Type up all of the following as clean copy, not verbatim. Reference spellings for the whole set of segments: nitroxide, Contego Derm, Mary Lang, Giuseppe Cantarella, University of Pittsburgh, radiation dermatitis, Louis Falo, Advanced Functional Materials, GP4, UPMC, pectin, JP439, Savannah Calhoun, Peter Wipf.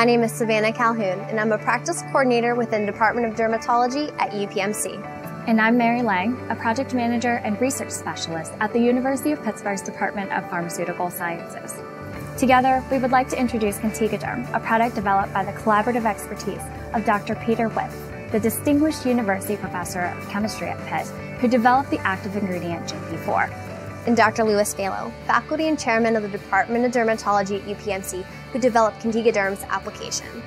My name is Savannah Calhoun, and I'm a practice coordinator within the Department of Dermatology at UPMC. And I'm Mary Lang, a project manager and research specialist at the University of Pittsburgh's Department of Pharmaceutical Sciences. Together, we would like to introduce Contego Derm, a product developed by the collaborative expertise of Dr. Peter Wipf, the distinguished University Professor of Chemistry at Pitt, who developed the active ingredient GP4. And Dr. Louis Falo, faculty and chairman of the Department of Dermatology at UPMC, who developed Contego Derm's application.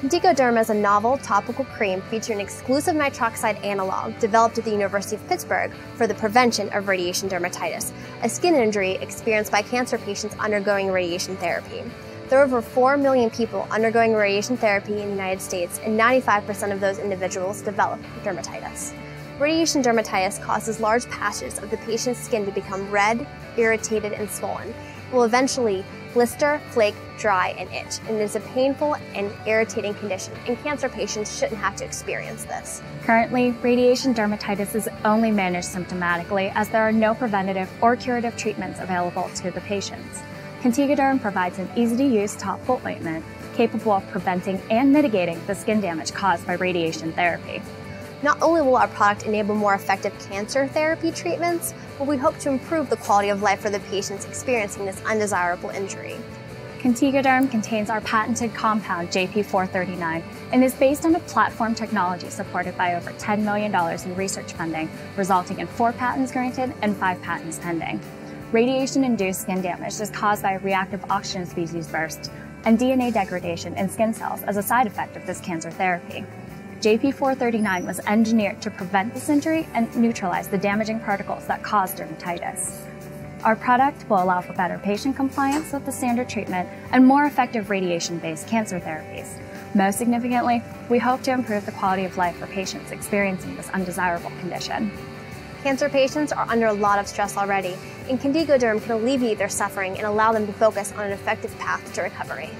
Contego Derm is a novel topical cream featuring an exclusive nitroxide analog developed at the University of Pittsburgh for the prevention of radiation dermatitis, a skin injury experienced by cancer patients undergoing radiation therapy. There are over 4 million people undergoing radiation therapy in the United States, and 95% of those individuals develop dermatitis. Radiation dermatitis causes large patches of the patient's skin to become red, irritated, and swollen. It will eventually blister, flake, dry, and itch, and it is a painful and irritating condition, and cancer patients shouldn't have to experience this. Currently, radiation dermatitis is only managed symptomatically, as there are no preventative or curative treatments available to the patients. Contego Derm provides an easy-to-use topical ointment capable of preventing and mitigating the skin damage caused by radiation therapy. Not only will our product enable more effective cancer therapy treatments, but we hope to improve the quality of life for the patients experiencing this undesirable injury. Contego Derm contains our patented compound JP439 and is based on a platform technology supported by over $10 million in research funding, resulting in 4 patents granted and 5 patents pending. Radiation-induced skin damage is caused by a reactive oxygen species burst and DNA degradation in skin cells as a side effect of this cancer therapy. JP439 was engineered to prevent this injury and neutralize the damaging particles that cause dermatitis. Our product will allow for better patient compliance with the standard treatment and more effective radiation-based cancer therapies. Most significantly, we hope to improve the quality of life for patients experiencing this undesirable condition. Cancer patients are under a lot of stress already, and Contego Derm can alleviate their suffering and allow them to focus on an effective path to recovery.